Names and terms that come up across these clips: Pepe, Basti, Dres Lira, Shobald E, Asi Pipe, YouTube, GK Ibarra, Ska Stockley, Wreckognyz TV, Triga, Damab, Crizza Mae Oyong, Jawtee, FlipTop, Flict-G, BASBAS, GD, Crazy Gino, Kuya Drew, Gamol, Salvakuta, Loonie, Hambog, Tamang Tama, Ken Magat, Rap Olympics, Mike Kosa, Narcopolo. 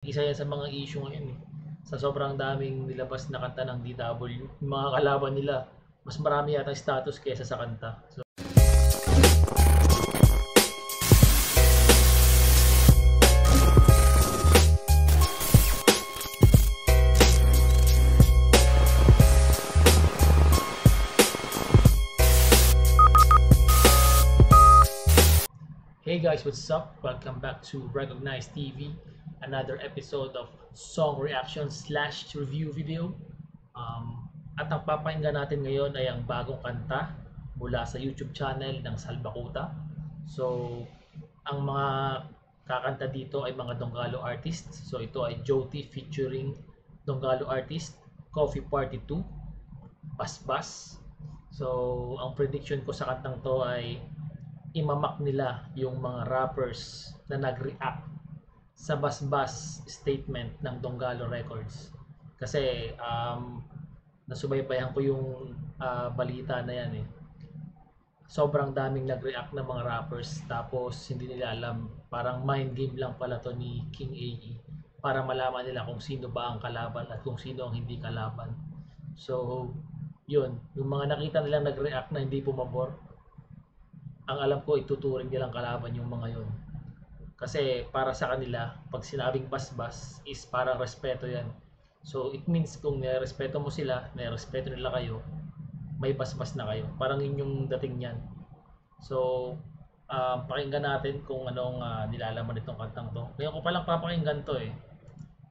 Isa yan sa mga issue ngayon eh. Sa sobrang daming nilabas na kanta ng DW, mga kalaban nila, mas marami yata status kesa sa kanta. So, hey guys, what's up? Welcome back to Wreckognyz TV. Another episode of song reaction / review video. At ang papakinggan natin ngayon ay ang bagong kanta mula sa YouTube channel ng Salvakuta. So, ang mga kakanta dito ay mga Dongalo Artists. So, ito ay Jawtee featuring Dongalo Artists, Coffee Party 2, BASBAS. So, ang prediction ko sa kantang to ay imamak nila yung mga rappers na nag-react sa BASBAS statement ng Dongalo Records. Kasi nasubaybayan ko yung balita na yan eh. Sobrang daming nag-react ng mga rappers tapos hindi nila alam. Parang mind game lang pala to ni King A para malaman nila kung sino ba ang kalaban at kung sino ang hindi kalaban. So yun, yung mga nakita nilang nag-react na hindi pumabor, ang alam ko ituturing nilang kalaban yung mga yun. Kasi para sa kanila, pag sinabing BASBAS is parang respeto yan. So it means kung nirespeto mo sila, nirespeto nila kayo, may BASBAS na kayo. Parang yun yung dating niyan. So pakinggan natin kung anong nilalaman nitong kantang to. Ngayon ko palang papakinggan to eh.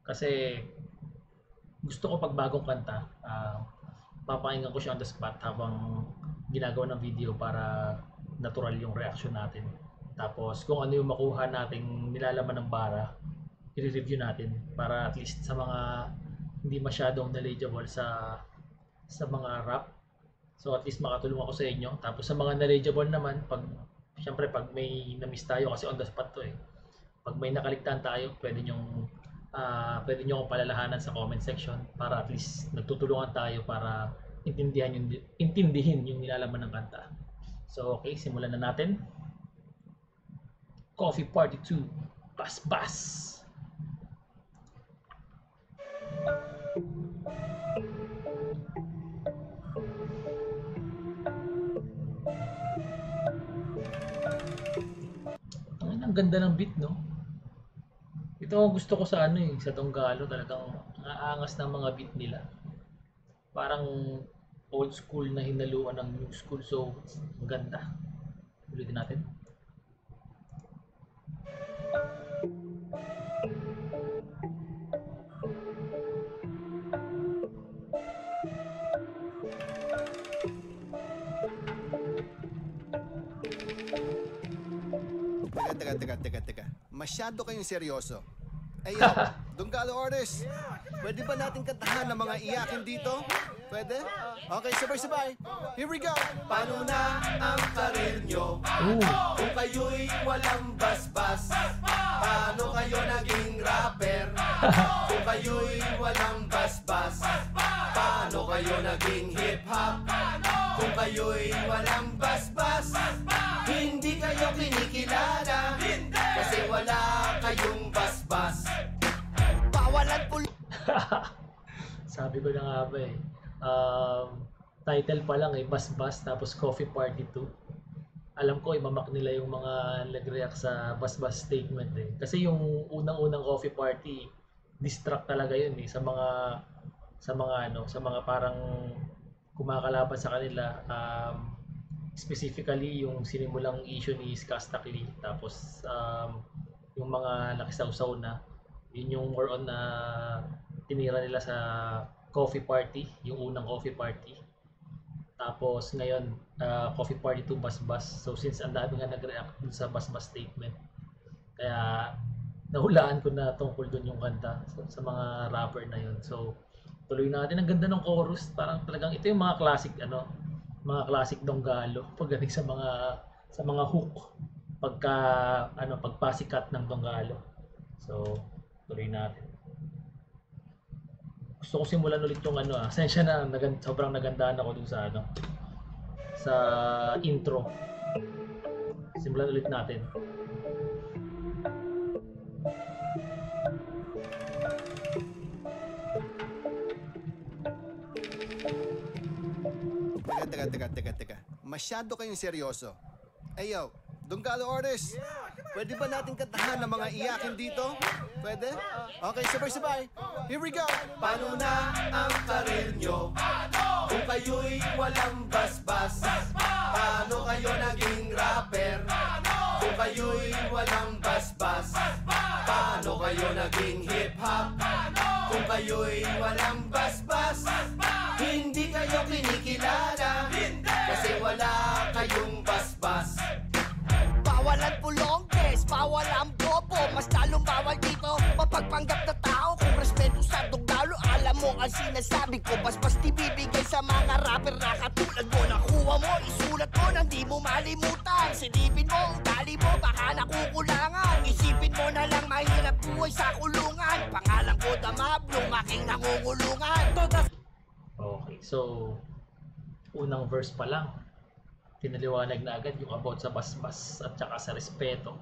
Kasi gusto ko pag bagong kanta, papakinggan ko siya on the spot habang ginagawa ng video para natural yung reaction natin. Tapos kung ano yung makuha nating nilalaman ng bara, i-review natin para at least sa mga hindi masyadong knowledgeable sa mga rap. So at least makatulong ako sa inyo. Tapos sa mga knowledgeable naman, syempre pag may na-miss tayo kasi on the spot to eh. Pag may nakaligtaan tayo, pwede niyo palalahanan sa comment section para at least nagtutulungan tayo para intindihin yung nilalaman ng kanta. So okay, simulan na natin. Coffee Party 2, BASBAS. Ang ganda ng beat, no? Ito ang gusto ko sa sa Dongalo, talagang aangas ng mga beat nila. Parang old school na hinaluan ng new school, so ang ganda. Ulitin natin. Teka. Masyado kayong seryoso. Ayun, Dongalo Artists, pwede ba natin kantahan ng mga iyakin dito? Pwede? Okay, sabay-sabay. Here we go. Paano na ang karir nyo? Kung kayo'y walang basbas? Paano kayo naging rapper? Kung kayo'y walang basbas? Paano kayo naging hip-hop? Kung kayo'y walang basbas? Hindi kayo kinikilala kasi wala kayong basbas. Bawalan po. Sabi ko na nga ba eh. Title pa lang ay BASBAS tapos Coffee Party 2. Alam ko imamak nila yung mga nag-react sa BASBAS statement eh. Kasi yung unang-unang Coffee Party, distract talaga yun eh sa mga parang kumakalaban sa kanila. Specifically yung sinimulang issue ni Ska Stockley, tapos yung mga nakisawsaw na, yun yung more on na tinira nila sa Coffee Party, yung unang Coffee Party. Tapos ngayon, Coffee Party 2, BASBAS. So since ang dami nga nag-react dun sa BASBAS statement, kaya nahulaan ko na tungkol dun yung kanta sa mga rapper na yun. So tuloy natin, ang ganda ng chorus. Parang talagang ito yung mga classic, mga classic Dongalo pagdating sa mga hook pagpasikat ng Dongalo. So tuloy natin. Gusto ko simulan ulit yung asensya na sobrang nagandaan ako dun sa intro. Simulan ulit natin. Teka. Masyado kayong seryoso. Ayo, Dongalo Artists, pwede ba natin kantahan ng mga iyakin dito? Pwede? Okay, sabay-sabay. Here we go. Paano na ang karir nyo? Kung kayo'y walang basbas? Paano kayo naging rapper? Kung kayo'y walang basbas? Paano kayo naging hip-hop? Kung kayo'y walang basbas? Hindi kayo kinikilala kasi wala kayong basbas. Bawal ang pulongges, bawal ang bobo. Mas lalong bawal dito, mapagpanggap na tao. Kung respeto sa Dongalo, alam mo ang sinasabi ko. Basbas di bibigay sa mga rapper na katulad mo. Nakuha mo, isulat mo, nang di mo malimutan. Silipin mo, ugali mo, baka nakukulangan. Isipin mo na lang, mahirap buhay sa kulungan. Pangalan ko Damab, yung aking nangungulungan. Okay, so unang verse pa lang tinaliwanag na agad yung about sa basbas at saka sa respeto.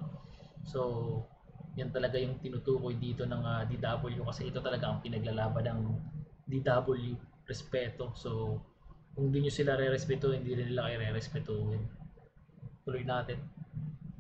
So, yan talaga yung tinutukoy dito ng DW kasi ito talaga ang pinaglalaban ng DW, respeto. So, kung hindi nyo sila re-respeto, hindi rin nila kayo re-respetuhin. Tuloy natin.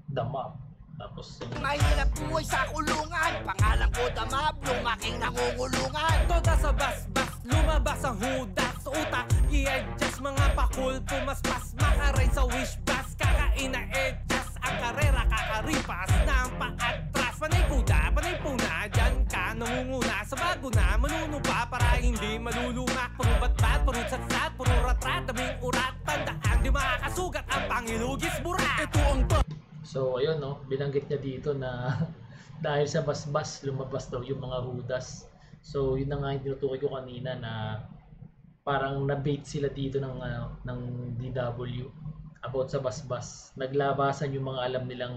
Damab. Tapos, mahirap buhay sa kulungan. Pangalan ko Damab, yung aking nangungulungan. Toda sa basbas, lumabas ang hudas. Utak, i-adjust mga pakul, pumaspas, makaray sa wishbas, kakain na adjust, ang karera kakaripas, na ang paatras, panay kuda, panay puna, dyan ka nangunguna, sa bago na, manunupa, para hindi maluluma, puro batbat, puro satsat, puro ratrat, daming urat, tandaan, di makakasugat, ang pangilugis, burat, ito ang pa. So, ayun no, binanggit niya dito na dahil sa basbas, lumabas daw yung mga hudas. So, yun na nga yung tinutukoy ko kanina na parang nabait sila dito ng DW about sa basbas. Naglabasan yung mga alam nilang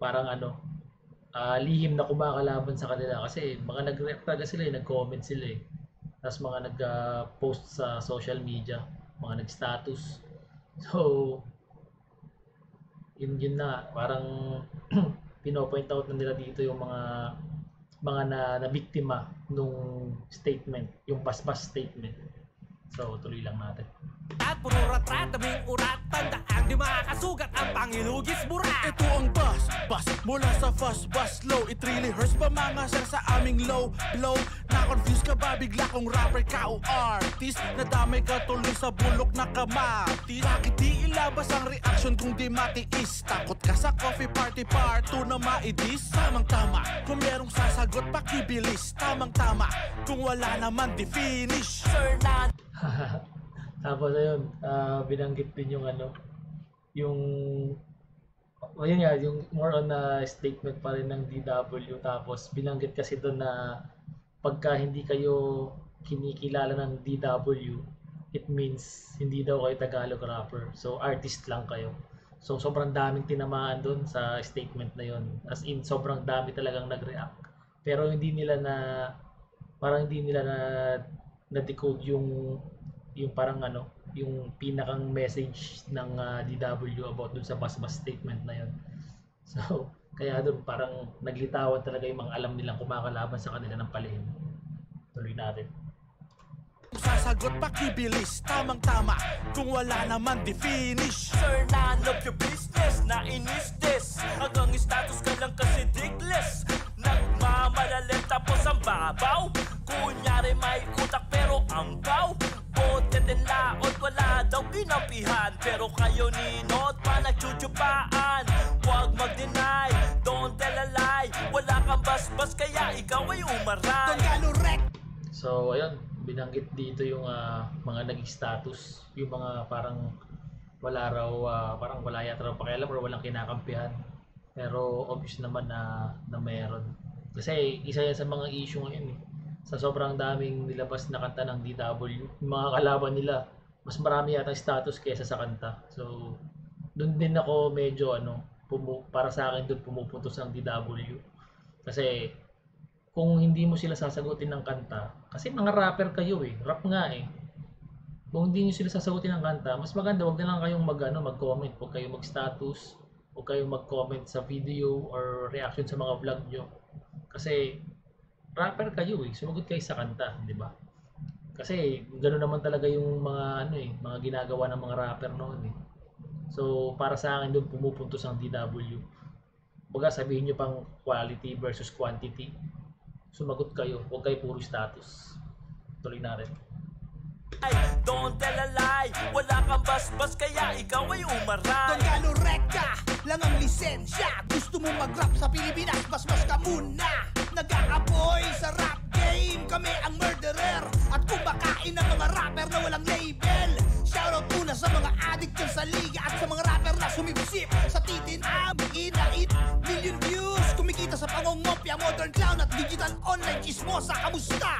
parang lihim na kumakalaban sa kanila kasi mga nag-react talaga sila, nag-comment sila eh. Tapos mga nag-post sa social media, mga nag-status. So, yun na, parang pinopoint out na nila dito yung mga nabiktima nung statement, yung basbas statement. So, tuloy lang natin. At puro ratrat, daming urat, tandaan, di makakasugat ang pangilugis burat. Ito ang basbas, mula sa fastbas low. It really hurts pa mga sir sa aming low blow. Na-confuse ka ba bigla kung rapper ka o artist? Nadamay ka tuloy sa bulok na kamati. Bakit di ilabas ang reaction kung di matiis? Takot ka sa coffee party part 2 na maidis? Tamang tama, kung merong sasagot pakibilis. Tamang tama, kung wala naman di finish. Sir na... Tapos ayun, binanggit din yung yung more on na statement pa rin ng DW. Tapos binanggit kasi doon na pagka hindi kayo kinikilala ng DW, it means hindi daw kayo Tagalog rapper. So artist lang kayo. So sobrang daming tinamaan doon sa statement na yun. As in, sobrang dami talagang nag-react. Pero hindi nila na, parang hindi nila na na-decode yung parang yung pinakang message ng DW about dun sa basbas statement na yun. So, kaya dun parang naglitawan talaga yung mga alam nilang kumakalaban sa kanila ng palihim. Tuloy natin. Sasagot pakibilis, tamang tama, kung wala naman di finish. Sir, none of your business, nainis this. Hanggang status ka lang kasi dickless. Nagmamalalen tapos ang babaw. Kunyari may utak pero ang baw. Bote din laot, wala daw pinapihan. Pero kayo ninot pa nagchuchupaan. Huwag mag-deny, don't tell a lie. Wala kang basbas kaya ikaw ay umaray. So ayun, binanggit dito yung mga nag-status, yung mga parang wala raw, parang wala yata raw pakialam or walang kinakampihan, pero obvious naman na meron kasi isa yan sa mga issue ngayon eh. Sa sobrang daming nilabas na kanta ng DW, mga kalaban nila mas marami yata status kaysa sa kanta. So doon din ako medyo para sa akin doon pumupuntos ang DW kasi kung hindi mo sila sasagutin ng kanta, kasi mga rapper kayo eh, rap nga eh. Kung hindi nyo sila sasagutin ng kanta, mas maganda wag na lang kayong mag-comment, wag kayong mag-status, wag kayong mag-comment sa video or reaction sa mga vlog nyo. Kasi rapper kayo eh, sumagot kayo sa kanta, di ba? Kasi gano'n naman talaga yung mga ano eh, mga ginagawa ng mga rapper noon eh. So para sa akin doon pumupuntos ang DW. Baga sabihin nyo pang quality versus quantity. Sumagot kayo, huwag kayo puro status. Tuloy na rin. Don't tell a lie, wala kang basbas kaya ikaw ay umaray. Dongalo Rekta lang ang lisensya. Gusto mo mag-rap sa Pilipinas, basbas ka muna. Nag-aapoy sa rap game, kami ang murderer. At kumakain ng mga rapper na walang label. Shoutout muna sa mga addict dyan sa liga at sa mga rapper na sumibisip sa titin. Inait, million views, kumikita sa pangongopya, modern clown at digital online chismosa. Kamusta?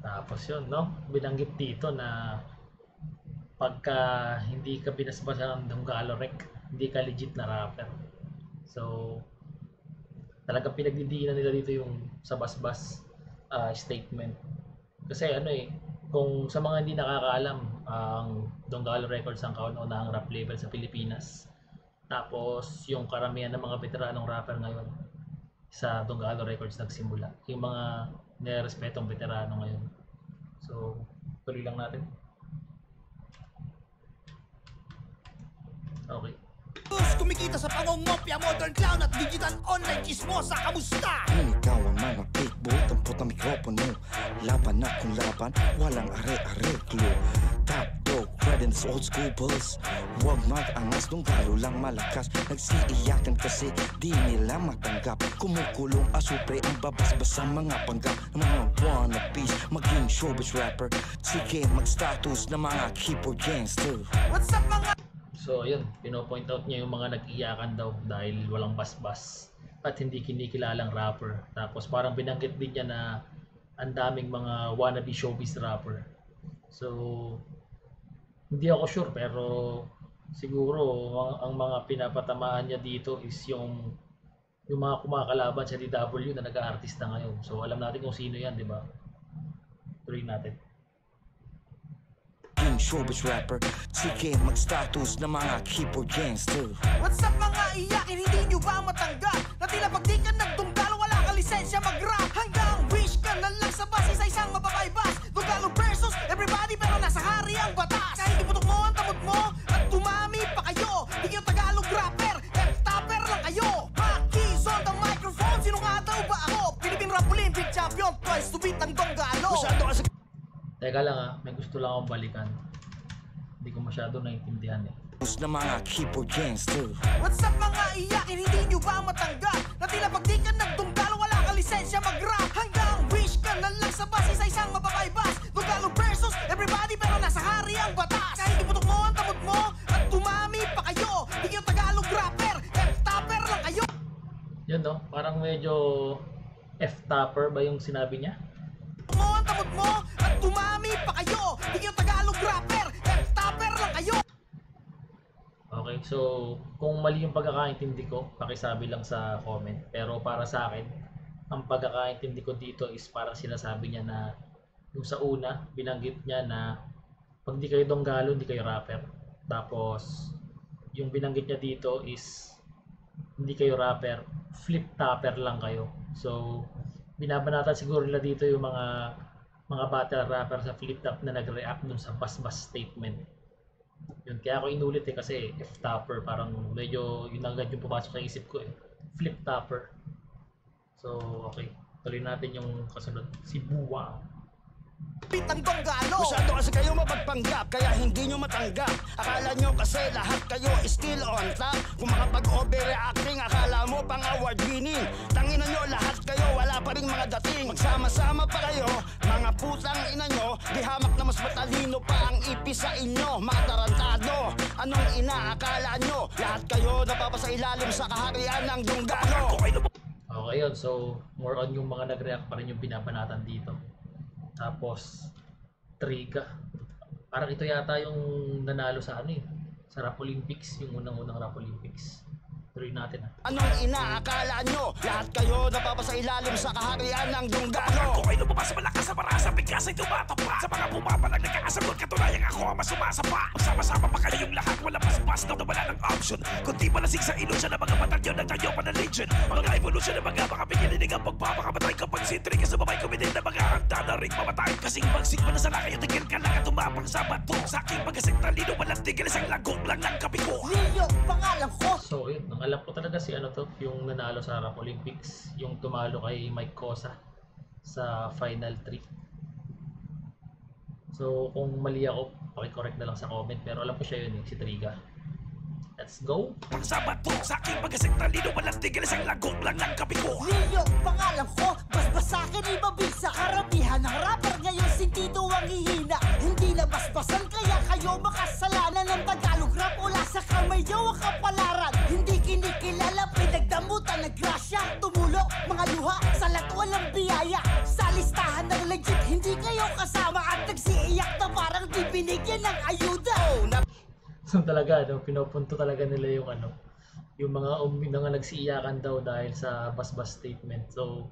Tapos yun, no? Binanggit dito na pagka hindi ka binasbasa ng Dongalo Rec, hindi ka legit na rapper. So, talaga pinagdidiinan nila dito yung sa basbas statement. Kasi ano eh, kung sa mga hindi nakakaalam, ang Dongalo Records ang kauna-unahang rap label sa Pilipinas. Tapos, yung karamihan ng mga veteranong rapper ngayon sa Dongalo Records nagsimula. Yung mga nirespetong veterano ngayon. So, tuloy lang natin. Okay. Kumikita sa pangongopya, modern clown at digital online chismosa. Kamusta? Kung ikaw ang mga pitbull, tampot ang mikropono. Laban na kung laban, walang are-are clue. Top dog, credence, old school bulls. Huwag mag-angas, Dongalo lang malakas. Nagsiiyakan kasi di nila matanggap. Kumukulong asupre ang babasbas sa mga panggap. Ng mga wannabes, maging showbiz rapper. Sige, mag-status na mga keyboard gangster. What's up mga... So yun, pinopoint out niya yung mga nag-iyakan daw dahil walang basbas at hindi kinikilalang rapper. Tapos parang binanggit din niya na ang daming mga wannabe showbiz rapper. So hindi ako sure pero siguro ang mga pinapatamaan niya dito is yung mga kumakalaban sa DW na nag-aartista ngayon. So alam natin kung sino yan, di ba? Tuloy natin. Showbiz rapper, sige mag-status na mga keyboard gangster. What's up mga iyakin, hindi nyo ba matanggap? Na tila pag di ka nagdunggal, wala ka lisensya mag-rap. Hanggang wish ka na lang sa base sa isang mababaybas. Dongalo versus everybody pero nasa hari ang batas. Kahit iputok mo ang tamot mo at tumami pa kayo. Hindi yung Tagalog rapper, tap-tapper lang kayo. Pakis on the microphone, sino nga daw ba ako? Philippine Rap Olympics champion, twice to beat ang Dongalo. Masyado kasi... Teka lang ah, may gusto lang akong balikan. Hindi ko masyado naiintindihan eh. Gusto na mga keyboard gangster. What's up mga iyakin, hindi nyo ba matanggap? Na tila pag di ka nagdunggal, wala ka lisensya mag-rap. Hanggang wish ka na lang sa base sa isang mababaybas. Dongalo versus everybody pero nasa hari ang batas. Kahit iputok mo ang tamot mo at tumami pa kayo. Hindi yung Tagalog rapper, F-topper lang kayo. Yun no, parang medyo F-topper ba yung sinabi niya? Mo ang tamot mo at tumami pa kayo. Hindi yung Tagalog rapper, tap-tapper lang kayo. Okay, so kung mali yung pagkakaintindi ko, pakisabi lang sa comment. Pero para sa akin, ang pagkakaintindi ko dito is parang sinasabi niya na yung sa una, binanggit niya na pag di kayo Dongalo, hindi kayo rapper. Tapos yung binanggit niya dito is hindi kayo rapper, flip-topper lang kayo. So binabanatan siguro nila dito yung mga battle rapper sa FlipTop na nag-react dun sa basbas statement. Yun, kaya ako inulit eh kasi F-topper parang medyo yun agad yung pumasok sa isip ko eh. Flip-topper. So okay, tuloy natin yung kasunod. Si Buwa. Pitang Dongalo! Masyado kasi kayo mapagpanggap, kaya hindi nyo matanggap. Akala nyo kasi lahat kayo still on top. Kung makapag-overreacting, akala mo pang award winning. Tangina nyo lahat kayo, wala pa rin mga dating. Magsama-sama pa kayo, mga putang ina nyo. Di hamak na mas matalino pa ang ipi sa inyo. Mga tarantado, anong inaakala nyo? Lahat kayo napapasailalim sa kaharian ng Dongalo. Okay yun, so more on yung mga nag-react pa rin yung binabanatan dito. Tapos Triga. Parang ito yata yung nanalo sa ano eh, sa Rap Olympics, yung unang-unang Rap Olympics. Tuloy natin. Anong inaakala nyo? Lahat kayo napapasa ilalim sa kaharian ng Dongalo. Kung kayo lumabas sa malakas na para sa bigkas ay tumatapa. Sa mga pumapalag nagkakasagot katulayang ako ang masumasapa. Magsama-sama pa kayo yung lahat. Walang paspas daw na wala ng option. Kundi malasig sa ilusyon ng mga batalyon ng tayo pa na legion. Mga evolution ng mga makapigilinig ang pagpapakamatay. Kapag si Triga sa babay kuminin na mga handa na rin mamatay. Kasing magsig mo na sana kayo tigil ka lang at tumapang sa bato. Sa aking pagkasing talino walang tigil isang lagong lang ng kapi ko. Leo, pangalan ko. So yun, alam ko talaga si ano to, yung nanalo sa Rap Olympics, yung tumalo kay Mike Kosa sa final 3. So kung mali ako, paki-correct na lang sa comment, pero alam ko siya yun, si Triga. Let's go! Pagsabat po sa aking pagkasing talino, walang tigil isang lagong lang ng kapi ko. Leo, pangalan ko, basbas sa akin ibabig sa karamihan ng rapper ngayon, sentido ang hihina. Hindi na basbasan kaya kayo makasalanan ng Tagalog rap ula sa kamayaw ang kapalaran. Hindi kinikilala, pinagdamutan ng grasya, tumulo, mga luha, salat walang biyaya. Sa listahan ng legit, hindi kayo kasama at nagsiiyak na parang di binigyan ng ayuda. So talaga, no, pinopunto talaga nila yung ano, yung mga nagsiiyakan daw dahil sa basbas statement. So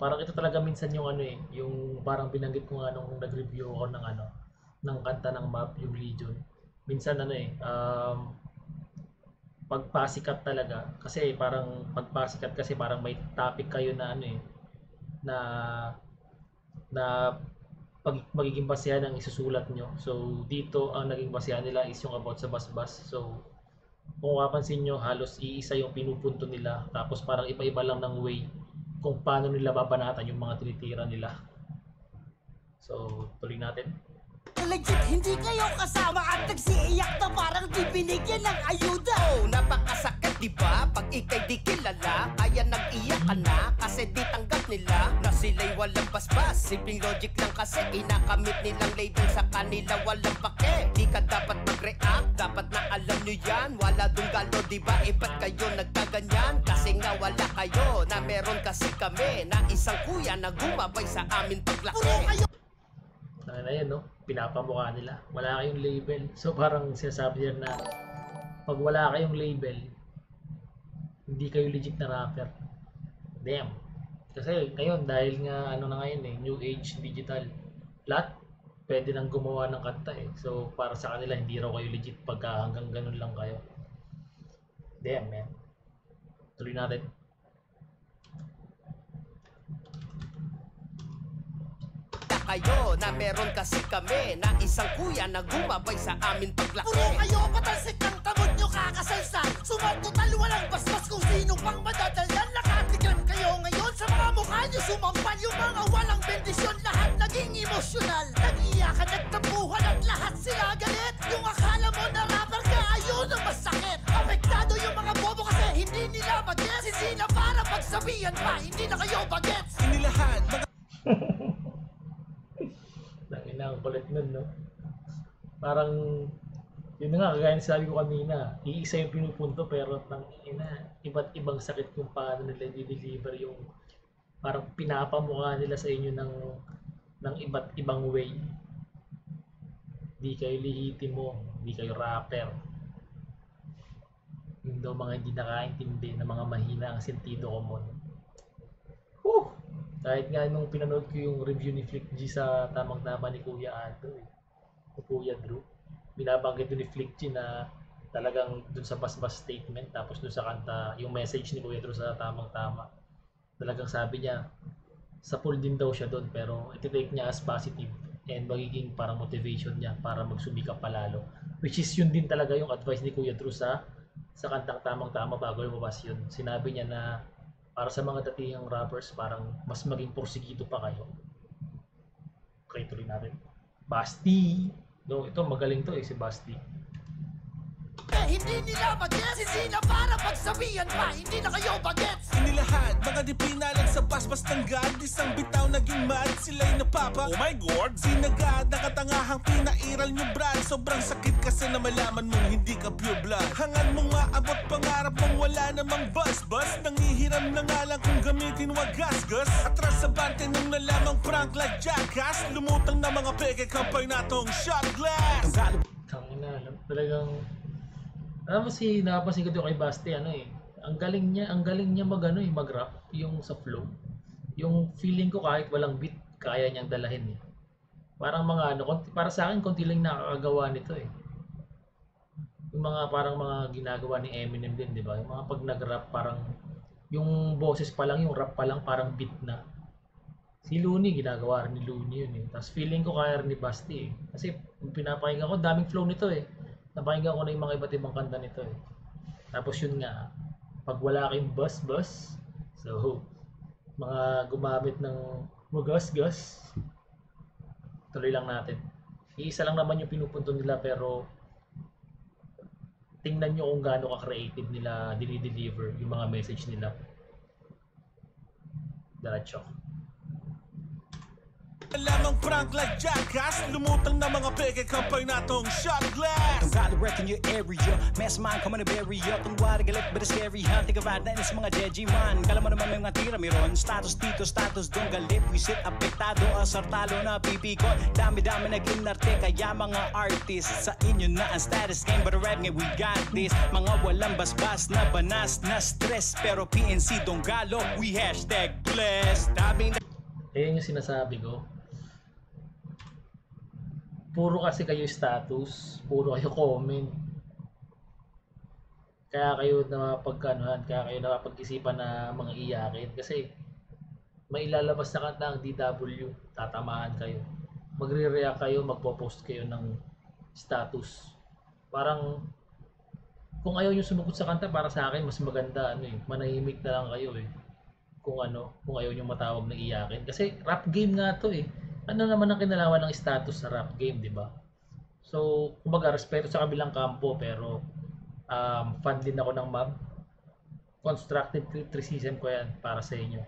parang ito talaga minsan yung ano eh, yung parang binanggit ko nga nung nag-review ako ng ano, ng kanta ng map, yung Legion. Minsan ano eh, pagpasikat talaga kasi parang may topic kayo na ano eh, na magiging basehan ang isusulat nyo. So dito ang naging basehan nila is yung about sa basbas. So kung mapapansin nyo, halos iisa yung pinupunto nila, tapos parang iba-iba lang ng way kung paano nila babanatan yung mga tinitira nila. So, tuloy natin. Legit, hindi kayo kasama at nagsiiyak na parang di binigyan ng ayuda. Oh, napakasakit, di ba? Pag ikay di kilala, kaya nag-iyak ka na kasi di tanggap nila na sila'y walang basbas. Simpleng logic lang kasi inakamit nilang label sa kanila walang pake. Di ka dapat mag-react, dapat na alam nyo yan. Wala Dongalo, di ba? E ba't kayo nagkaganyan? Kasi nga wala kayo na meron kasi kami na isang kuya na gumabay sa amin paglaki. Na yun, no? Pinapamukha nila, wala kayong label. So parang sinasabi nila na pag wala kayong label, hindi kayo legit na rapper. Damn. Kasi ngayon, dahil nga ano na ngayon eh, new age digital, lahat pwede nang gumawa ng kanta eh. So para sa kanila, hindi raw kayo legit pagka hanggang ganun lang kayo. Damn, man. Tuloy natin. Kayo na meron kasi kami na isang kuya na gumabay sa amin paglaki. Puro kayo patalsik ng kamot nyo kakasalsa. Sumatotal walang basbas kung sino pang madadalyan. Nakatikram kayo ngayon sa mga mukha nyo. Sumampal yung mga walang bendisyon. Lahat naging emosyonal. Nag-iyakan, nagtampuhan at lahat sila galit. Yung akala mo na rapper ka, ayun ang masakit. Apektado yung mga bobo kasi hindi nila bagets. Sisina para pagsabihan pa, hindi na kayo bagets. Inilahan mga... Ang kulit nun, no? Parang yun nga, kagaya sabi ko kanina, iisa yung pinupunto pero iba't ibang sakit kung paano nila i-deliver yung parang pinapamukha nila sa inyo ng iba't ibang way. Di kayo lihiti mo, di kayo rapper. Yung daw mga hindi nakaintindi na mga mahina ang sentido ko mo. Kahit nga nung pinanood ko yung review ni Flict-G sa Tamang Tama ni Kuya Andrew, ni Kuya Drew, binabanggit doon ni Flict-G na talagang doon sa basbas statement, tapos doon sa kanta, yung message ni Kuya Drew sa Tamang Tama, talagang sabi niya, sapul din daw siya doon, pero iti-take niya as positive and magiging parang motivation niya para magsumikap palalo. Which is yun din talaga yung advice ni Kuya Drew sa kantang Tamang Tama bago lumabas yun. Sinabi niya na para sa mga datihang rappers, parang mas maging porsigido pa kayo. Okay, tuloy natin. Basti! No, ito, magaling to eh, si Basti. Hindi nila bagets, sisina para pagsabihan pa, hindi na kayo bagets. Inilahad, mga di pinalag sa basbas ng God, isang bitaw naging mad, sila'y napapa. Oh my God! Sinagad, nakatangahang pinairal nyo brad, sobrang sakit kasi na malaman mong hindi ka pure blood. Hangan mong maabot pangarap mong wala namang basbas, nangihiram na nga lang kung gamitin wag gasgas. Atras sa bante nung nalamang prank like jackass, lumutang na mga peke kampay na tong shot glass. Ang talagang Alam mo si, napapansin ko doon kay Basti, ano eh. Ang galing niya mag-rap, yung sa flow. Yung feeling ko kahit walang beat, kaya niyang dalahin eh. Parang mga ano, para sa akin, konti lang nakakagawa nito eh. Yung mga parang mga ginagawa ni Eminem din, di ba? Yung mga pag nag-rap, parang yung boses pa lang, yung rap pa lang, parang beat na. Si Loonie, ginagawa rin ni Loonie yun eh. Tapos feeling ko kaya rin ni Basti eh. Kasi pinapakinggan ko, daming flow nito eh. Napakinggan ko na yung mga iba't ibang kanta nito eh. Tapos yun nga, pag wala kayong bus-bus, so mga gumamit ng magas-gas, tuloy lang natin. Iisa lang naman yung pinupunto nila, pero tingnan nyo kung gaano ka-creative nila dinideliver yung mga message nila. Diretso. Lamang prank like jackass, lumutang na mga peke kampay na tong shot glass. Dongalo wreck in your area, mass mind coming to bury up. Tungwari galit but it's scary, hunting ka bad na inis mga Jejimon. Kala mo naman may mga tira meron, status dito, status doon. Galit, wisit, apektado, asar talo na pipikon. Dami-dami nag-inarte, kaya mga artist, sa inyo na ang status game. But rap ngayon, we got this. Mga walang basbas na banas na stress, pero PNC Dongalo, we hashtag blessed. Daming ayun yung sinasabi ko. Puro kasi kayo status, puro kayo comment. Kaya kayo napagkanuhan, kaya kayo napag-isipan na mga iyakin. Kasi may ilalabas na kanta ang DW, tatamaan kayo. Magre-react kayo, magpo-post kayo ng status. Parang kung ayaw nyo sumukot sa kanta, para sa akin mas maganda ano eh, manahimik na lang kayo eh. Kung ayaw nyo matawag na iyakin. Kasi rap game nga to eh. Ano naman ang kinalaman ng status sa rap game, di ba? So, kumbaga, respeto sa kabilang kampo, pero fan din ako ng mob. Constructive criticism ko yan para sa inyo.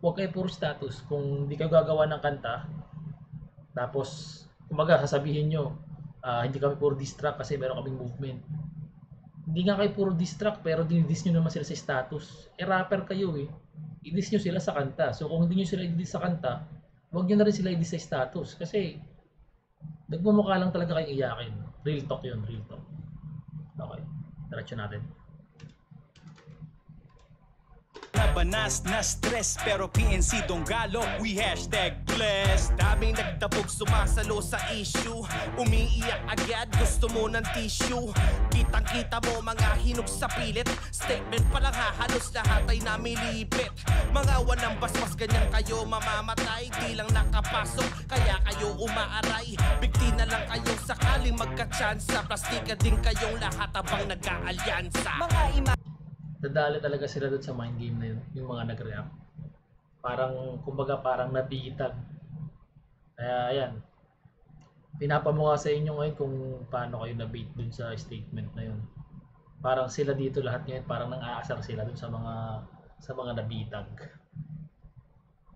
Huwag kayo puro status. Kung hindi kayo gagawa ng kanta, tapos, kumbaga, sasabihin nyo, hindi kami puro distract kasi meron kaming movement. Hindi nga kayo puro distract, pero dinidiss nyo naman sila sa status. Eh, rapper kayo eh. I-diss nyo sila sa kanta. So, kung hindi nyo sila i-diss sa kanta, huwag nyo na rin sila i-diss sa status kasi nagmumukha lang talaga kayong iyakin. Real talk yun, real talk. Okay, diretso natin. Banas na stress pero PNC Dongalo we hashtag blessed. Daming nagtapog sumasalo sa issue, umiiyak agad gusto mo ng tissue. Kitang kita mo mga hinog sa pilit, statement pa lang halos lahat ay namilipit. Mga walang basbas ganyan kayo mamamatay, di lang nakapasok kaya kayo umaaray. Bigti na lang kayo sakaling magkatsansa, plastika din kayong lahat abang nagkaalyansa. Mga nadali talaga sila doon sa mind game na yun, yung mga nag-react. Parang, kumbaga, parang nabitag. Kaya, ayan. Pinapamukha sa inyo ngayon kung paano kayo nabait doon sa statement na yun. Parang sila dito lahat ngayon, parang nang-aasar sila doon sa mga nabitag.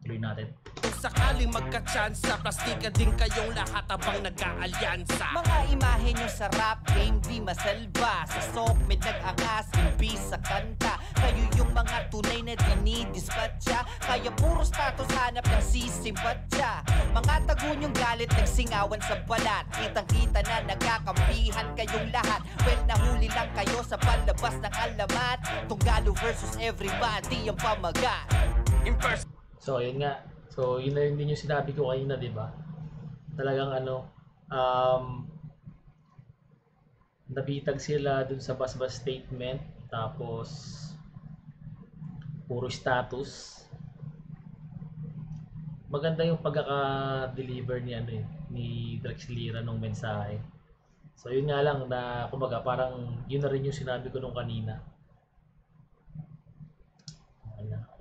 Tuloy natin. Kung sakaling magka-tsansa, plastika din kayong lahat abang nagka-alyansa. Mga imahe nyo sa rap game, di masalba. Sa soap, may nag-angas, impis sa kanta. Kayo yung mga tunay na dinidispatcha. Kaya puro status hanap ng sisimbatcha. Mga tago nyong galit, nagsingawan sa balat. Kitang-kita na nagkakampihan kayong lahat. Well, nahuli lang kayo sa palabas ng alamat. Dongalo versus everybody, ang pamagat. Imperson. So, yun nga. So, yun na yun din yung sinabi ko kanina, di ba? Talagang ano, nabitag sila dun sa BASBAS statement, tapos puro status. Maganda yung pagkaka-deliver ni ano eh, ni Dres Lira nung mensahe. So, yun nga lang na, kumbaga, parang yun na rin yung sinabi ko nung kanina.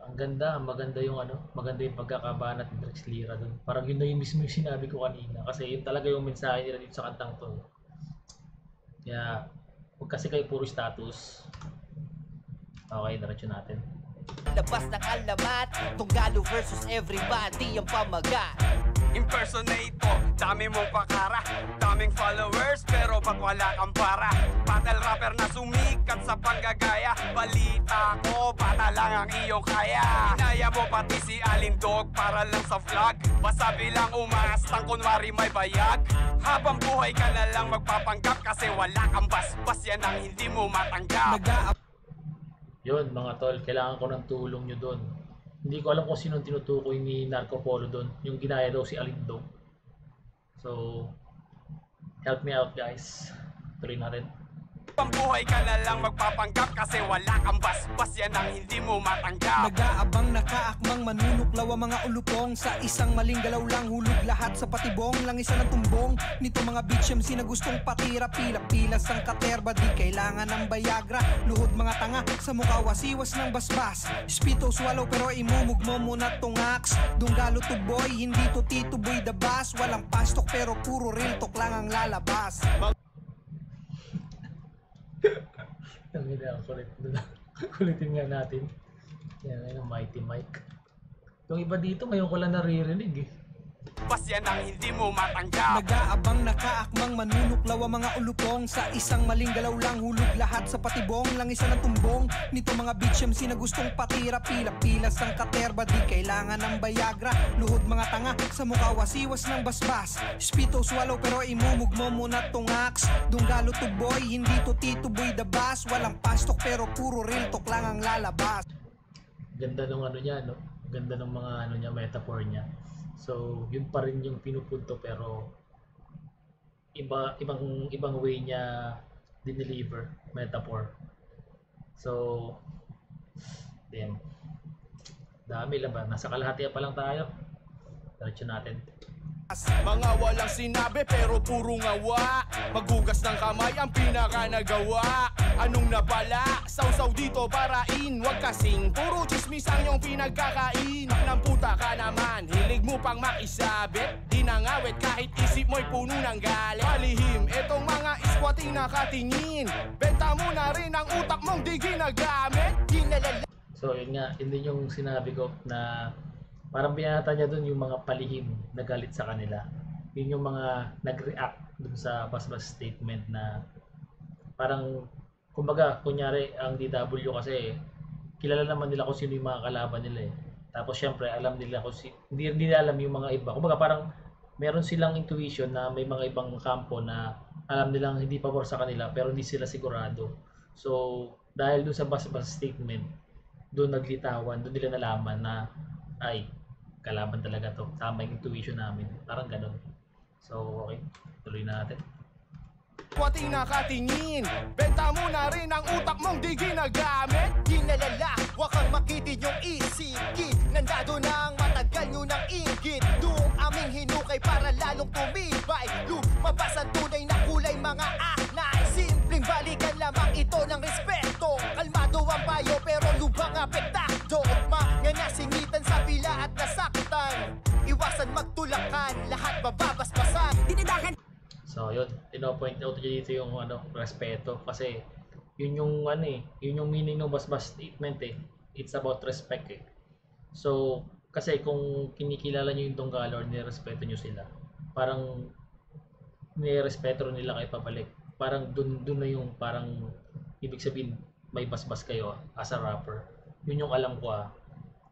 Ang ganda, maganda yung ano, maganda yung pagkakabanat ng Dres Lira doon. Parang yun na yung mismo yung sinabi ko kanina kasi yun talaga yung mensahe nila dito sa kantang to. Kaya, huwag kasi kayo puro status. Okay, diretso natin. Labas ng alamat, Dongalo versus everybody ang pamaga. Impersonator, dami mong pakara, daming followers pero ba't wala kang para? Battle rapper na sumikat sa panggagaya, balita ko, bata lang ang iyong kaya. Inaya mo pati si Alindog para lang sa vlog, basta bilang umaastang kunwari may bayag. Habang buhay ka na lang magpapanggap kasi wala kang basbas, yan ang hindi mo matanggap. Yun mga tol, kailangan ko ng tulong nyo doon. Hindi ko alam kung sino tinutukoy ni Narcopolo doon. Yung ginaya daw si Alindog. So, help me out guys. Tuloy natin. Pambuhay ka na lang magpapanggap kasi wala kang basbas, yan ang hindi mo matanggap. Nag-aabang nakaakmang manunuklaw ang mga ulupong. Sa isang maling galaw lang hulog lahat sa patibong. Langisan ng tumbong nito mga bitch MC na gustong patira. Pila-pilas ang katerba, di kailangan ng Viagra. Luhod mga tanga sa mukha, wasiwas ng basbas. Spito swallow pero imumug mo muna tong axe. Dongalo to boy, hindi to tituboy the bass. Walang pastok pero puro real talk lang ang lalabas. Kulitin nga natin. Yan ay ng Mighty Mike. Yung iba dito ngayon ko lang naririnig eh. Yan ang hindi mo matanggap. Nag-aabang nakaakmang manunuklaw ang mga ulupong. Sa isang maling galaw lang hulog lahat sa patibong. Langisan ng tumbong nito mga bitch MC na gustong patira. Pila-pilas ang katerba, di kailangan ng Viagra. Luhod mga tanga sa mukha, wasiwas ng basbas. Spito swallow pero imumug mo muna tong axe. Dongalo to boy, hindi to tituboy the bass. Walang pastok pero puro real talk lang ang lalabas. Ganda ng ano niya, no? Ganda ng mga ano niya, metaphor niya. So, yun pa rin yung pinupunto pero ibang way niya dineliver, metaphor. So, damn. Dami lang ba? Nasa kalahati pa lang tayo. Diretso natin. Mga walang sinabi pero puro ngawa. Maghugas ng kamay ang pinaka nagawa. Anong napala? Sausaw dito parain. Huwag kasing puro chismis ang iyong pinagkakain. Nang puta ka naman, hilig mo pang makisabit. Di nangawit kahit isip mo'y puno ng galit. Palihim, etong mga iskwati nakatingin. Benta mo na rin ang utak mong di ginagamit. So yun nga, hindi yung sinabi ko na parang binata niya doon yung mga palihim na galit sa kanila. Yun yung mga nag-react doon sa BASBAS statement na parang, kumbaga, kunyari ang DW kasi kilala naman nila kung sino yung mga kalaban nila eh. Tapos syempre alam nila kung sino, hindi nila alam yung mga iba. Kumbaga parang meron silang intuition na may mga ibang kampo na alam nilang hindi pabor sa kanila pero hindi sila sigurado. So dahil doon sa BASBAS statement, doon naglitawan, doon nila nalaman na ay kalaban talaga to, tama yung intuition namin, parang ganun. So okay, tuloy natin. Pati nakatingin, benta mo na rin ang utak mong di ginagamit. Ginalala, wakang makitid yung isigit. Nandado ng matagal nyo ng inggit. Noong aming hinukay para lalong tumibay. Lumabas ang tunay na kulay mga anay. Simpleng balikan lamang ito ng respeto. Kalmado ang payo pero lubang apektado. Mga nasingitan sa pila at nasaktan. Iwasan magtulakan, lahat bababasbasan. Dinidahan. So yun, point out dito yung ano, respeto kasi yun yung ano eh, yun yung meaning ng BASBAS statement eh. It's about respect eh. So kasi kung kinikilala niyo yung Dongalo or nirespeto niyo sila, parang nirespeto nila kayo pabalik. Parang dun na yung parang ibig sabihin may BASBAS kayo as a rapper. Yun yung alam ko ah.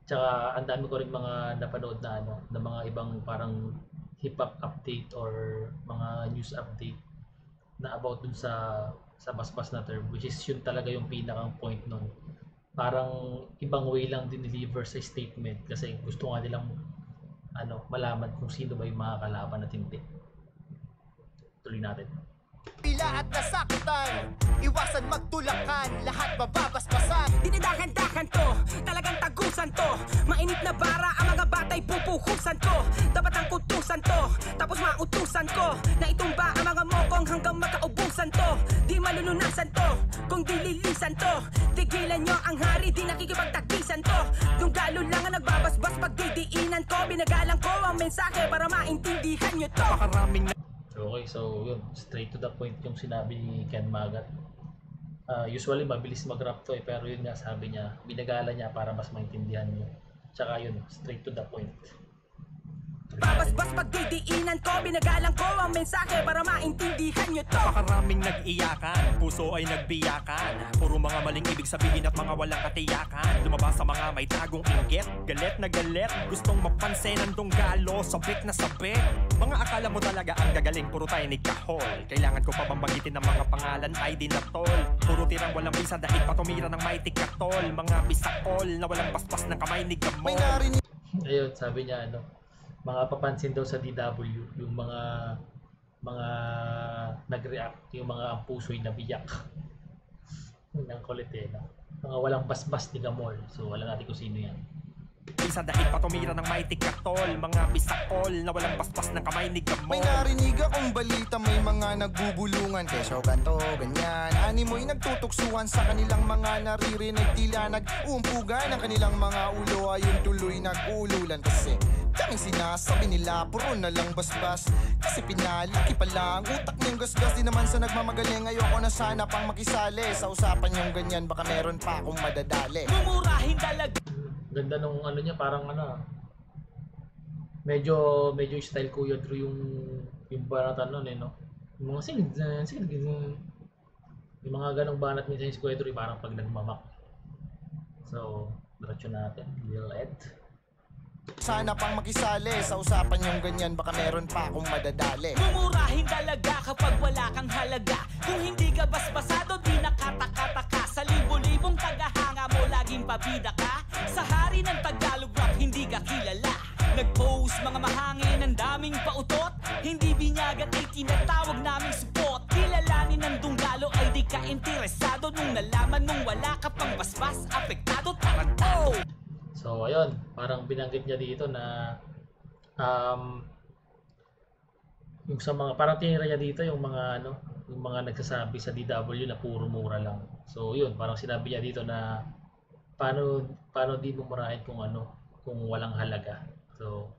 Tsaka ang dami ko rin mga napanood na ano, na mga ibang parang hip-hop update or mga news update na about dun sa BASBAS na term, which is yun talaga yung pinakang point nun. Parang ibang way lang dineliver sa statement kasi gusto nga nilang ano, malaman kung sino ba yung mga kalaban at hindi. Tuloy natin. Pila at nasaktan, iwasan magtulakan, lahat bababasbasan. Dinidahan-dahan to, talagang tagusan to. Mainit na bara ang mga batay pupuhusan to. Dapat ang kutusan to, tapos mautusan ko. Naitumba ang mga mokong hanggang makaubusan to. Di malulunasan to, kung dililisan to. Tigilan nyo ang hari, di nakikipagtaktisan to. Dongalo lang ang nagbabasbas pag didiinan ko. Binagalang ko ang mensahe para maintindihan nyo to. Napakaraming na. Okay, so yun, straight to the point yung sinabi ni Ken Magat. Usually mabilis mag-rap to eh, pero yun nga sabi niya, binagala niya para mas maintindihan niyo. Tsaka yun, straight to the point. Babasbas pagdidiinan ko, binagalang ko ang mensahe para maintindihan nyo to. Makaraming nag-iyakan, puso ay nagbiyakan. Puro mga maling ibig sabihin at mga walang katiyakan. Lumabas sa mga may tagong inggit, galit na galit. Gustong mapansin ang Dongalo, sabik na sabik. Mga akala mo talaga ang gagaling, puro tayo ni Kahol. Kailangan ko pa bang bagitin ang mga pangalan ay dinatol. Puro tirang walang bisa dahil patumira ng mighty katol. Mga bisakol na walang paspas ng kamay ni Gamol. Ayun, sabi niya ano, makapapansin daw sa DW yung mga nag-react, yung mga ang puso'y nabiyak ng kolitena, mga walang basbas ni Gamol. So wala natin kung sino yan. Isa dahil patumira ng mighty katol, mga bisakol na walang basbas ng kamay ni Gamol. May narinig akong balita, may mga nagbubulungan, keso ganto, ganyan. Animo'y nagtutuksuhan sa kanilang mga naririnig, tila nag-uumpugan ang kanilang mga ulo. Ayun tuloy nag-ululan kasi daming sinasabi nila, puro na lang basbas. Kasi pinalaki pala ang utak niyong gasgas. Di naman sa nagmamagaling, ayoko na sana pang makisali sa usapan yung ganyan, baka meron pa akong madadali. Mumurahin talaga. Ganda nung ano niya, parang ano, medyo style Kuya Drew yung banatan nun eh, no? Yung mga silid, yung mga ganong banat minsan si Kuya Drew, parang pag nagmamak. So, diretso natin, Lil Ed. Sana pang makisali sa usapan yung ganyan, baka meron pa akong madadali. Mumurahin talaga kapag wala kang halaga. Kung hindi ka basbasado, di nakatakataka. Sa libo-libong tagahanga mo, laging pabida ka. Sa hari ng Tagalog rap, hindi ka kilala. Nag-post mga mahangin, ang daming pautot. Hindi binyagan ay tinatawag naming support. Kilalanin ng Dongalo ay di ka interesado. Nung nalaman mong wala ka pang basbas, apektado, tarantado. So ayun, parang binanggit niya dito na yung sa mga parang tinira niya dito yung mga ano, yung mga nagsasabi sa DW na puro mura lang. So yun, parang sinabi niya dito na paano di mumurahin kung ano, kung walang halaga. So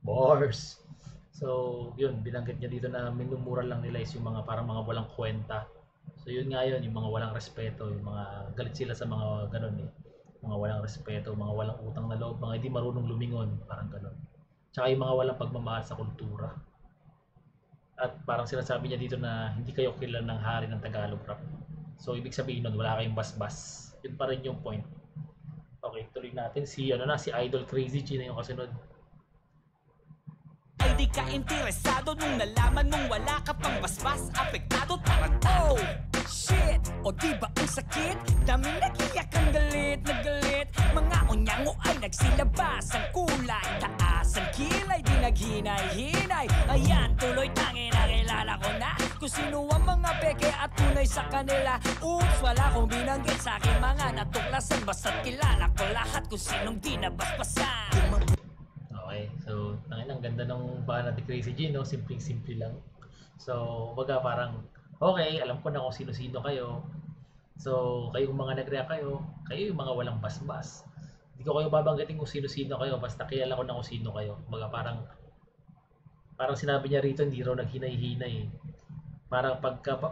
bars. So yun, binanggit niya dito na minumura lang nila is yung mga parang mga walang kwenta. So yun nga yun, yung mga walang respeto, yung mga galit sila sa mga ganun eh. Mga walang respeto, mga walang utang na loob, mga hindi marunong lumingon, parang gano'n. Tsaka yung mga walang pagmamahal sa kultura. At parang sinasabi niya dito na hindi kayo kilala ng hari ng Tagalog rap. So ibig sabihin nun, wala kayong basbas. Yun pa rin yung point. Okay, tuloy natin si ano na, si Idol Crazy Gino yung kasunod. Ay di ka interesado nung nalaman mong wala ka pang basbas, apektado, tarantado. Shit! O diba ang sakit? Daming nagiyak ang galit. Mga onyango ay nagsilabas. Ang kulay, taas ang kilay, di naghinay-hinay. Ayan, tuloy tangin, nakilala ko na kung sino ang mga peke at tunay sa kanila. Oops, wala kong binanggit sa aking mga natuklasan. Basta't kilala ko lahat kung sinong di nabasbasan. Okay, so tangin, ang ganda ng banat ni Crazy Gino, simpleng-simple lang. So, baga parang okay, alam ko na kung sino-sino kayo. So, kayong mga nag-react kayo yung mga walang basbas. Hindi ko kayo babanggitin kung sino-sino kayo, basta kilala ko na kung sino kayo. Mga parang sinabi niya rito, hindi raw naghinay-hinay eh. Parang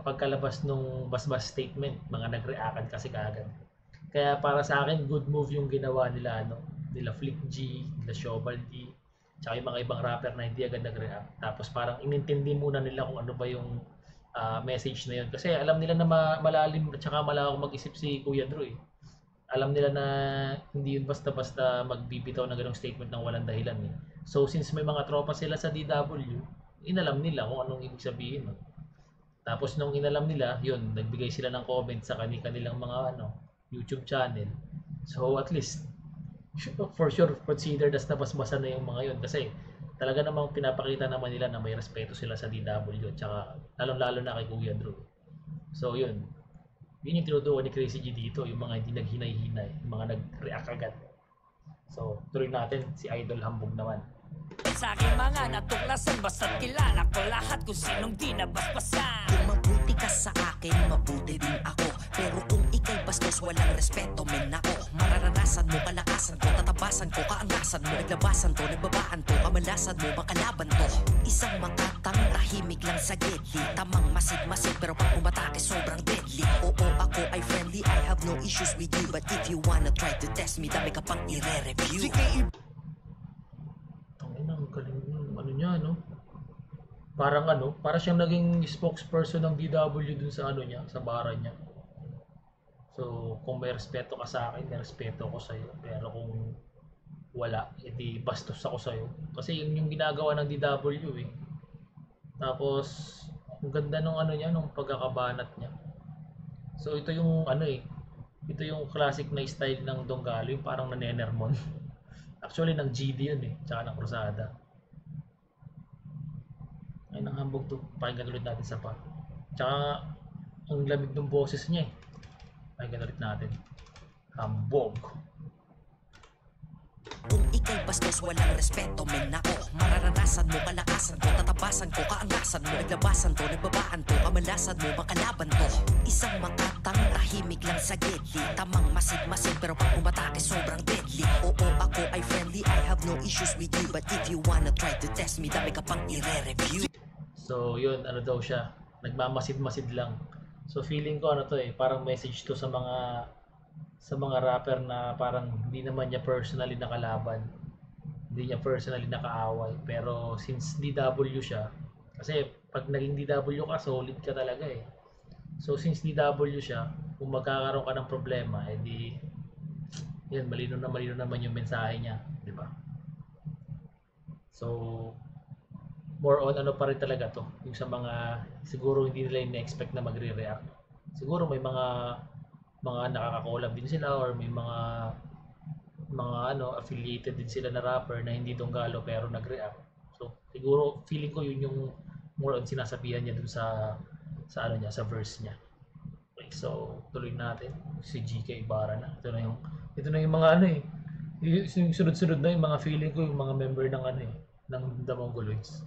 pagkalabas nung basbas statement, mga nag-reactan kasi kaagad. Kaya para sa akin, good move yung ginawa nila, ano? Nila Flict-G, nila Shobald E, tsaka yung mga ibang rapper na hindi agad nag-react. Tapos parang inintindi muna nila kung ano ba yung message na yun. Kasi alam nila na malalim at saka malawak mag-isip si Kuya Drew eh. Alam nila na hindi yun basta-basta magbibitaw ng ganong statement ng walang dahilan eh. So since may mga tropa sila sa DW, inalam nila kung anong ibig sabihin. Tapos nung inalam nila, yun, nagbigay sila ng comment sa kanilang mga YouTube channel. So at least, for sure, consider as nabasbasan na yung mga yun. Kasi talaga namang pinapakita naman nila na may respeto sila sa DW, tsaka lalong-lalo na kay Kuya Drew. So yun, yun yung tinutukoy ni Crazy G dito, yung mga hindi naghinay-hinay, yung mga nag-react agad. So, tuloy natin si Idol Hambog naman. sa aking mga natuklasan, basta't kilala ko lahat kung sinong di nabasbasan. Kung mabuti ka sa akin, mabuti din ako. Pero kung ika'y bastos, walang respeto, men ako. Mararanasan mo, kalakasan ko, tatabasan ko, kaangasan mo. Naglabasan to, nagbabaan to, kamalasan mo, makalaban to. Isang matatang tahimik lang sa gitli. Tamang masid-masid, pero pag umatake, sobrang deadly. Oo, ako ay friendly, I have no issues with you. But if you wanna try to test me, dami ka pang i-re-review. Ang galing ng ano niya, no? Parang ano, para siyang naging spokesperson ng DW dun sa ano niya, sa bara niya. So, kung may respeto ka sa akin, may respeto ko sa iyo. Pero kung wala, edi bastos ako sa iyo. Kasi yun yung ginagawa ng DW eh. Tapos, ang ganda ng ano niya, nung pagkakabanat niya. So, ito yung ano eh. Ito yung classic na style ng Dongalo, yung parang nanenermon. Actually, ng GD yun eh, tsaka ng Cruzada. Ay, ng Hambog to, pakinggan ulit natin sa pa. Tsaka, ang lamig ng boses niya eh. Pakinggan ulit natin. Hambog. Kung ika'y bastos, walang respeto, men ako. Mararanasan mo, kalakasan ko, tatabasan ko, kaangasan mo. Naglabasan to, nagbabaan to, kamalasan mo, makalaban to. Isang matatang tahimik lang sa gitli. Tamang masid-masid, pero pag umatake, sobrang deadly. Oo, ako ay friendly, I have no issues with you. But if you wanna try to test me, dami ka pang i-re-review. So yun, ano daw siya, nagmamasid-masid lang. So feeling ko ano to eh, parang message to sa mga rapper na parang hindi naman niya personally nakalaban, hindi niya personally nakaaway, pero since DW siya, kasi pag naging DW ka, solid ka talaga eh. So since DW siya, kung magkakaroon ka ng problema, edi yan, malino naman yung mensahe niya, di ba? So more on ano pa rin talaga to, yung sa mga siguro hindi nila in-expect na magre-react. Siguro may mga nakakakolab din sila or may mga ano affiliated din sila na rapper na hindi Dongalo pero nag-react. So siguro feeling ko yun yung more on sinasabihan niya dun sa ano niya, sa verse niya. Okay, so tuloy natin si GK Ibarra na. Ito na yung mga ano eh. Yung sunod-sunod na yung mga feeling ko yung mga member ng ano eh, ng Damangguloids.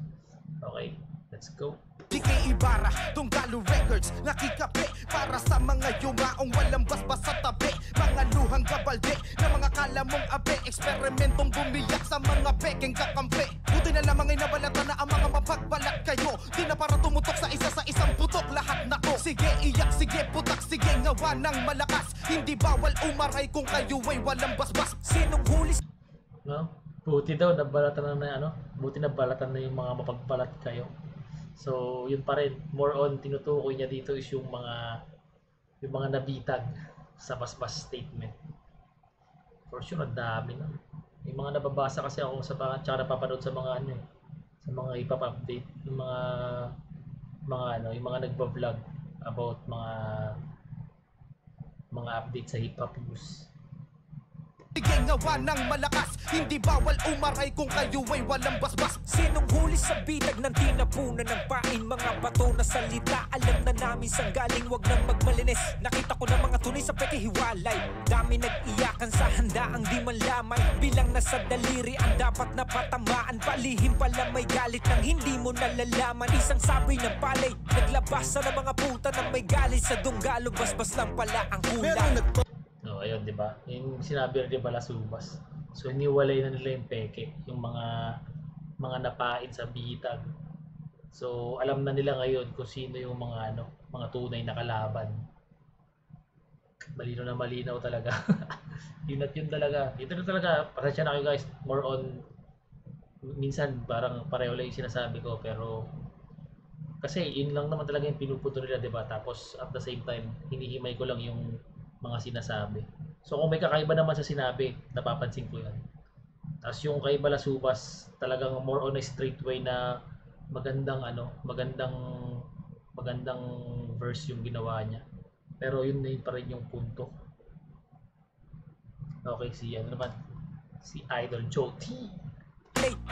Okay, let's go. GK Ibarra, Dongalo Records, nakikape para sa mga yumaong walang basbas sa tabi. Mga luhang gabalde na mga kalamong abe, eksperimentong bumiyak sa mga pekeng kakampi. Buti na lamang ay nabalata na ang mga mapagbalak kayo. Di na para tumutok sa isa sa isang putok lahat na to. Sige iyak, sige putak, sige ngawa ng malakas. Hindi bawal umaray kung kayo ay walang basbas. Sinong huli? No? Buti daw, nabalatan na ano? Buti nabalatan na yung mga mapagbalat kayo. So, yun pa rin, more on tinutukoy niya dito is yung mga nabitag sa basbas statement. For sure, ang dami na. Yung mga nababasa kasi ako sa mga, tsaka napapanood sa mga ano eh, sa mga ipap-update, yung mga ano, yung mga nagba-vlog about mga update sa hip-hop news. Sige ngawa ng malakas, hindi bawal umaray kung kayo ay walang basbas. Sinong huli sa bitag ng tinapunan ng pain? Mga bato na salita, alam na namin sang galing, wag nang magmalinis. Nakita ko na mga tunay sa pekehiwalay. Dami nag-iyakan sa handaang di man lamay. Bilang nasa daliri ang dapat napatamaan. Palihim pala may galit nang hindi mo nalalaman. Isang sabi ng palay, naglabasa ng mga puta nang may galit sa Dongalo. Basbas lang pala ang kulang. No, ayun, 'di ba? Yung sinabi rin ni Balasubas. So iniwalay na nila yung peke, yung mga napain sa bitag. So alam na nila ngayon kung sino yung mga ano, mga tunay na kalaban. Malino na malinaw talaga. Yun at yun talaga. Dito na talaga, pasensya na kayo guys. More on minsan parang pareho lang yung sinasabi ko pero kasi yun lang naman talaga yung pinuputo nila, 'di ba? Tapos at the same time, hinihimay ko lang yung mga sinasabi. So kung may kakaiba naman sa sinabi, napapansin ko yan. Tapos yung kay Balasubas, talagang more on a straight way na magandang verse yung ginawa niya. Pero yun na yun pa rin yung punto. Okay, si Idol Jawtee.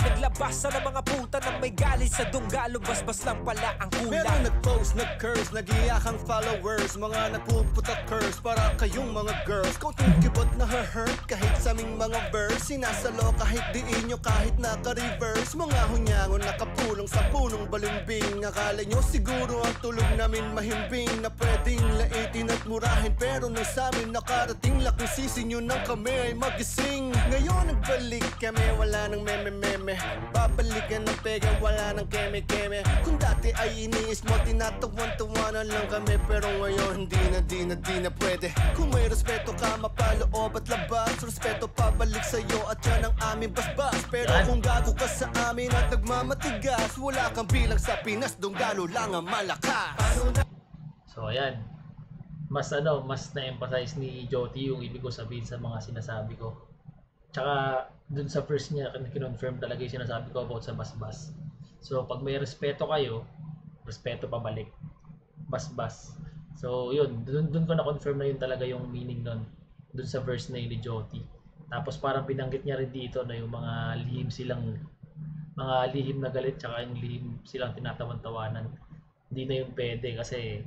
Naglabas na ng mga puta na may galit sa Dongalo, basbas lang pala ang kulang. Merong nag-post, nag-curse, nag-iyak ang followers, mga nagpuputa curse, para kayong mga girls. Kauting kibot na hurt kahit sa aming mga verse, sinasalo kahit di inyo kahit naka-reverse. Mga hunyangon nakapulong sa punong balimbing, akala nyo siguro ang tulog namin mahimbing, na pwedeng laitin at murahin, pero nung sa amin nakarating, laking sisi nyo nang kami ay magising. Ngayon nagbalik kami, wala nang meme-meme, babalikan ng pega, wala ng keme-keme. Kung dati ay iniis mo, tinatawan-tawanan lang kami, pero ngayon di na pwede. Kung may respeto ka, mapaloob at labas, respeto pabalik sa'yo at yan ang aming basbas. Pero kung gago ka sa amin at nagmamatigas, wala kang bilang sa Pinas, Dongalo lang ang malakas. So ayan, mas na-emphasize ni Jawtee yung ibig ko sabihin sa mga sinasabi ko. Tsaka dun sa first niya, kinonfirm talaga yung sinasabi ko about sa basbas. So pag may respeto kayo, respeto pabalik. Basbas. So yun, dun ko na-confirm na yun talaga yung meaning nun. Dun sa verse na yun ni Jawtee. Tapos parang pinanggit niya rin dito na yung mga lihim na galit, tsaka yung lihim silang tinatawan-tawanan. Hindi na yung pwede kasi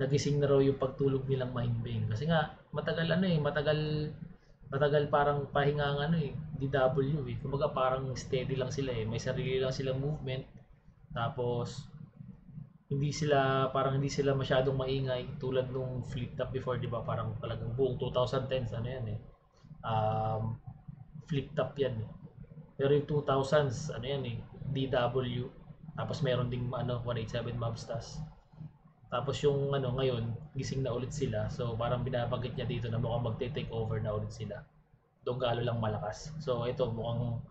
nagising na raw yung pagtulog nilang mahimbing. Kasi nga, matagal parang pahinga ng DW eh. Kumbaga parang steady lang sila eh. May sarili lang silang movement. Tapos hindi sila masyadong maingay tulad nung FlipTop before, 'di ba? Parang talagang buong 2010s ano 'yan eh. FlipTop 'yan eh. Pero yung 2000s ano 'yan eh, DW. Tapos meron ding 187 Mobstars. Tapos yung ngayon, gising na ulit sila. So parang binabanggit niya dito na mukhang magte-take over na ulit sila. Dongalo lang malakas. So ito mukhang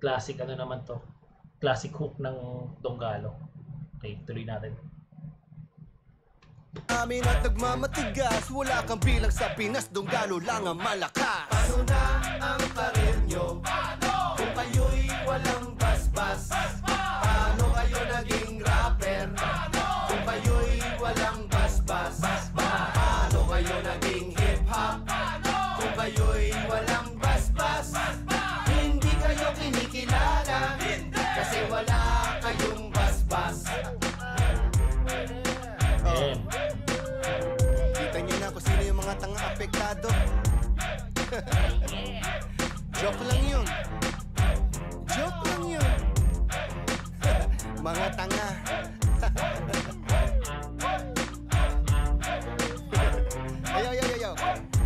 classic naman to. Classic hook ng Dongalo. Okay, tuloy natin. Amin at nagmamatigas, wala kang bilang sa Pinas, Dongalo lang ang malakas. Paano na ang karir nyo? Paano? Kung kayo'y walang basbas. Paano kayo naging rapper? Kayo'y walang basbas. Paano kayo naging hip-hop? Kung kayo'y walang basbas. Hindi kayo kinikilala kasi wala kayong basbas. Kita niyo na kung sino yung mga tanga-apektado. Joke lang yun. Mga tanga. Yo.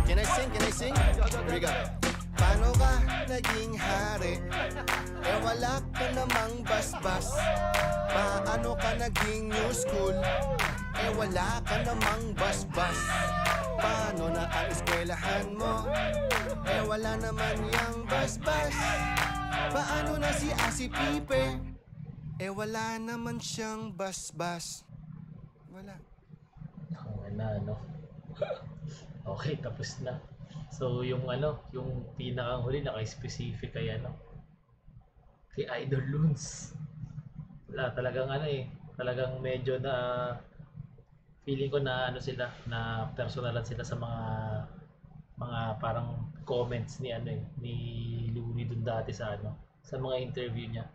Can I sing? Here we go. Paano ka naging hari? Eh wala ka namang basbas. Paano ka naging new school? Eh wala ka namang basbas. Paano na ang eskwelahan mo? Eh wala naman yang basbas. Paano na si Asi Pipe? Eh wala naman siyang basbas. Wala. Okay, tapos na. So yung yung pinakang huli naka-specific kay Idol Loons. Wala talagang talagang medyo na feeling ko na sila na personalan sila sa mga parang comments ni ni Loonie dun dati sa sa mga interview niya.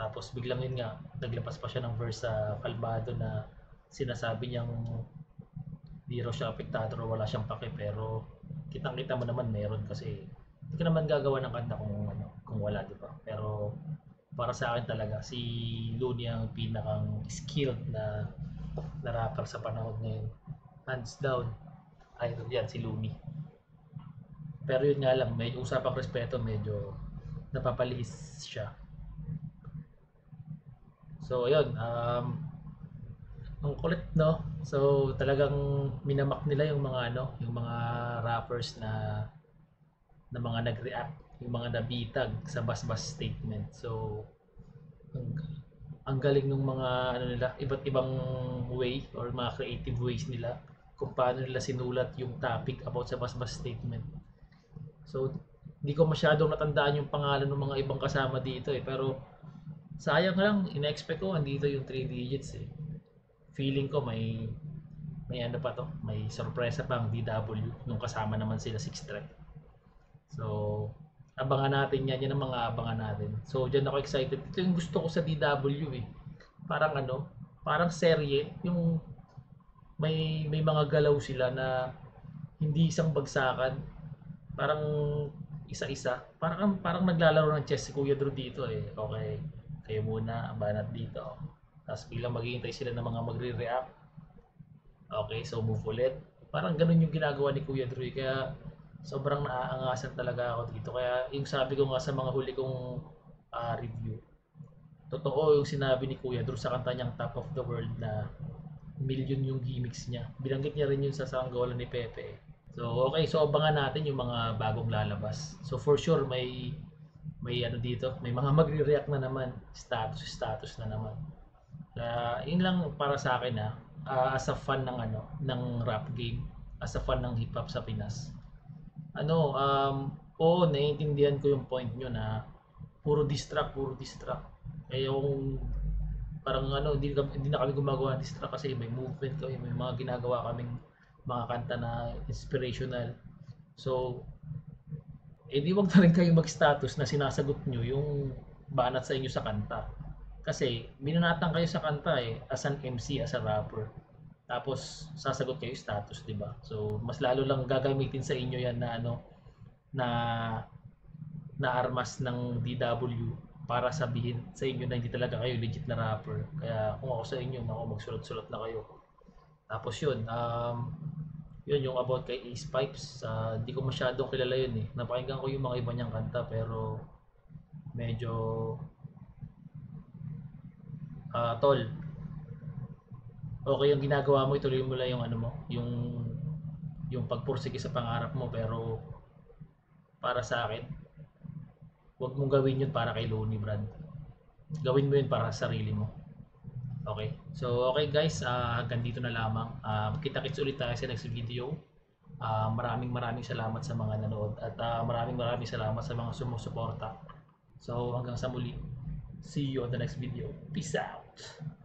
Tapos biglang yun nga naglapas pa siya ng verse sa Calvado na sinasabi niyang di raw siya apektado, wala siyang pake, pero kitang-kita mo naman meron kasi hindi ka naman gagawa ng kanta kung wala, di ba? Pero para sa akin talaga si Loonie ang pinakang skilled na rapper sa panahon ngayon. Hands down, idol yan si Loonie. Pero yun nga lang, may usapang respeto, medyo napapalihis siya. So ayun, ang kulit, no? So talagang minamak nila yung mga rappers na mga nag-react, yung mga nabitag sa basbas statement. So ang galing ng mga nila, iba't ibang way or mga creative ways nila kung paano nila sinulat yung topic about sa basbas statement. So hindi ko masyadong natandaan yung pangalan ng mga ibang kasama dito eh, pero sayang lang, in-expect ko andito yung 3 digits eh. Feeling ko may surpresa pang DW nung kasama naman sila 6 track. So Abangan natin yan. Yan ang mga abangan natin. So, dyan ako excited. Ito yung gusto ko sa DW eh. Parang ano, parang serye. Yung may mga galaw sila na hindi isang bagsakan. Parang isa-isa. Parang naglalaro ng chess si Kuya Drew dito eh. Okay, kayo muna, abanat dito. Tapos bilang maghihintay sila ng mga magre-react. Okay, so move ulit. Parang ganun yung ginagawa ni Kuya Drew. Kaya sobrang naaangasan talaga ako dito. Kaya yung sabi ko nga sa mga huli kong review, totoo yung sinabi ni Kuya Drew sa kanta niyang Top of the World na million yung gimmicks niya. Bilanggit niya rin yun sa sanggola ni Pepe. So okay, so abangan natin yung mga bagong lalabas. So for sure may ano dito, may mga magre-react na naman, status na naman. Kaya yun lang para sa akin ha, as a fan ng ano, ng rap game, as a fan ng hip hop sa Pinas. Ano, oo, naiintindihan ko yung point nyo na puro distract. Kaya yung parang ano, hindi na kami gumagawa ng distract kasi may movement kami, may mga ginagawa kaming mga kanta na inspirational. So, di wag na rin kayo mag-status na sinasagot nyo yung banat sa inyo sa kanta. Kasi, binanatan kayo sa kanta eh, as an MC, as a rapper. Tapos sasagot kayo status, 'di ba? So mas lalo lang gagamitin sa inyo 'yan na ano na armas ng DW para sabihin sa inyo na hindi talaga kayo legit na rapper. Kaya kung ako sa inyo, magsulat-sulat na kayo. Tapos 'yun, yun yung about kay Ace Pipes, hindi ko masyadong kilala 'yun eh. Napakinggan ko yung mga iba niyang kanta pero medyo tol. Okay, yung ginagawa mo, ituloy mo lang yung ano mo, yung pagpursige sa pangarap mo, pero para sa akin, huwag mong gawin yun para kay Loonie, Brad. Gawin mo yun para sa sarili mo. Okay, so okay guys, hanggang dito na lamang. Kita-kits ulit tayo sa next video. Maraming salamat sa mga nanood at maraming salamat sa mga sumusuporta. So hanggang sa muli, see you on the next video. Peace out!